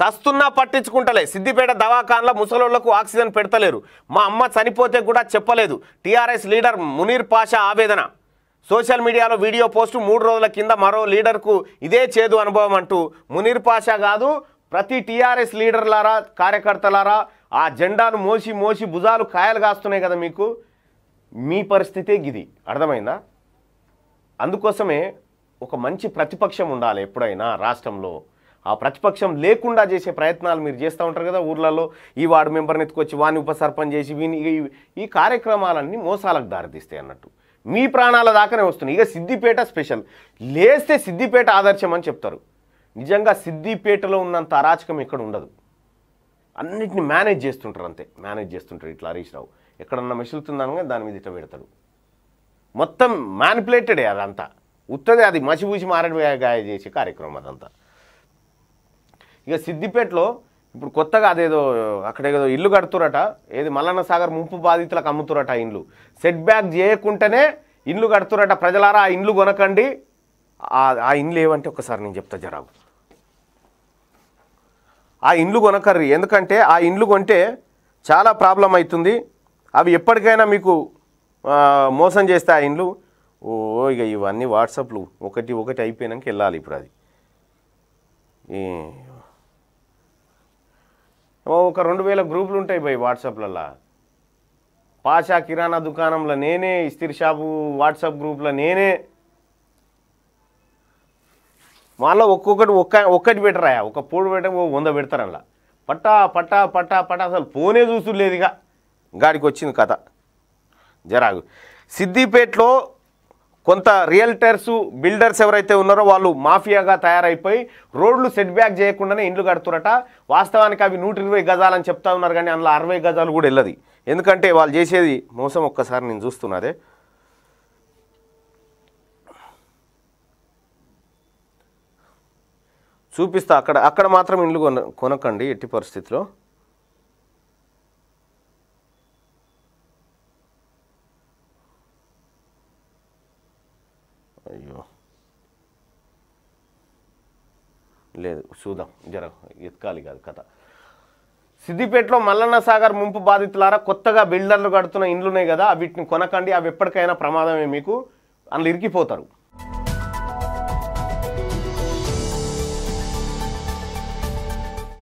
చస్తున్నా పట్టించుకుంటలే Siddipet దవాఖానల ముసలోళ్ళకు oxygen పెడతలేరు మా అమ్మ చనిపోతే కూడా చెప్పలేదు టీఆర్ఎస్ లీడర్ మునీర్ పాషా ఆవేదన సోషల్ మీడియాలో వీడియో పోస్ట్ 3 రోజుల కింద మరో లీడర్కు ఇదే చేదు అనుభవం అంటూ మునీర్ పాషా కాదు ప్రతి టీఆర్ఎస్ లీడర్లారా కార్యకర్తలారా ఆ జెండాను మోసి మోసి భుజాలు కాయలు గాస్తున్నాయి కదా మీకు మీ పరిస్థితే గిది అర్థమైందా అందుకోసమే ఒక మంచి ప్రతిపక్షం ఉండాలి ఎప్పుడైనా రాష్ట్రంలో ఆ ప్రతిపక్షం లేకుండా చేసే ప్రయత్నాలు మీరు చేస్తా ఉంటారు కదా ఊర్లలో ఈ వార్డు మెంబర్ని ఎత్తుకొచ్చి వాని ఉప సర్పంచ్ చేసి ఈ కార్యక్రమాలన్నీ మోసాలకు దారితీస్తాయి అన్నట్టు మీ ప్రాణాల దాకానే వస్తుంది ఇక సిద్ధిపేట స్పెషల్ లేస్తే సిద్ధిపేట ఆదర్శం అని చెప్తారు నిజంగా సిద్ధిపేటలో ఉన్నంత అరాచకం ఇక్కడ ఉండదు అన్నిటిని మేనేజ్ చేస్తుంటారు అంతే మేనేజ్ చేస్తుంటారు ఇట్లా హరీష్ రావు ఎక్కడన్నా మిషులుతుందనగా దాని మీద ఇట్లా పెడతాడు మొత్తం మ్యానిపులేటెడే అదంతా ఉత్తదే అది మసిపూసి మారడిగాయ చేసే కార్యక్రమం అదంతా ఇక సిద్ధిపేటలో ఇప్పుడు కొత్తగా అదేదో అక్కడేదో ఇల్లు కడుతురట ఏది మల్లన్నా సాగర్ ముంపు బాధితులకు అమ్ముతురట ఇండ్లు సెట్ బ్యాక్ చేయకుండానే ఇండ్లు కడుతురట ప్రజలారా ఆ ఇండ్లు కొనకండి ఆ ఇండ్లు ఏమంటే ఒకసారి నేను చెప్తా జరాగు ఆ ఇండ్లు కొనకర్రి ఎందుకంటే ఆ ఇండ్లు కొంటే చాలా ప్రాబ్లం అవుతుంది అవి ఎప్పటికైనా మీకు మోసం చేస్తే ఆ ఇండ్లు ఓ ఇక ఇవన్నీ వాట్సాప్లు ఒకటి ఒకటి అయిపోయినాక వెళ్ళాలి ఇప్పుడు అది ఒక 2000 గ్రూపులు ఉంటాయి భయ్ వాట్సాప్లలో పాషా కిరాణా దుకాణంలో నేనే ఇస్తిరి షాపు వాట్సాప్ గ్రూప్లో నేనే మళ్ళీ ఒక్కొక్కటి ఒక్కటి పెట్టరా ఒక పూడు పెట్ట 100 పెడతారు అలా పట్టా పట్టా పట్టా పట్టా అసలు ఫోనే చూసులేదు ఇక గాడికి వచ్చింది కథ జరాగు సిద్ధిపేటలో కొంత రియల్టర్స్ బిల్డర్స్ ఎవరైతే ఉన్నారో వాళ్ళు మాఫియాగా తయారైపోయి రోడ్లు సెట్ బ్యాక్ చేయకుండానే ఇండ్లు కడుతురట వాస్తవానికి అవి 120 గజాలని చెప్తా ఉన్నారు కానీ అందులో 60 గజాలు కూడా వెళ్ళదు ఎందుకంటే వాళ్ళు చేసేది మోసం ఒక్కసారి నేను చూస్తున్నదే చూపిస్తా అక్కడ అక్కడ మాత్రం ఇండ్లు కొనకండి ఎట్టి పరిస్థితిలో అయ్యో లేదు చూద్దాం జర ఎత్కాలి కాదు కథ సిద్ధిపేటలో మల్లన్న సాగర్ ముంపు బాధితులారా కొత్తగా బిల్డర్లు కడుతున్న ఇండ్లున్నాయి కదా వీటిని కొనకండి అవి ఎప్పటికైనా ప్రమాదమే మీకు అందులో ఇరికిపోతారు